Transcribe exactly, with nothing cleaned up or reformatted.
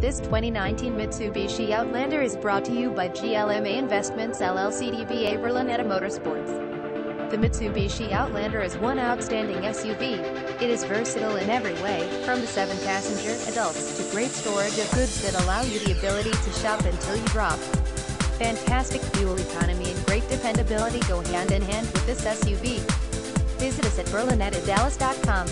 This twenty nineteen Mitsubishi Outlander is brought to you by G L M A Investments L L C D B A Berlinetta Motorsports. The Mitsubishi Outlander is one outstanding S U V. It is versatile in every way, from the seven passenger adults to great storage of goods that allow you the ability to shop until you drop. Fantastic fuel economy and great dependability go hand in hand with this S U V. Visit us at Berlinetta Dallas dot com.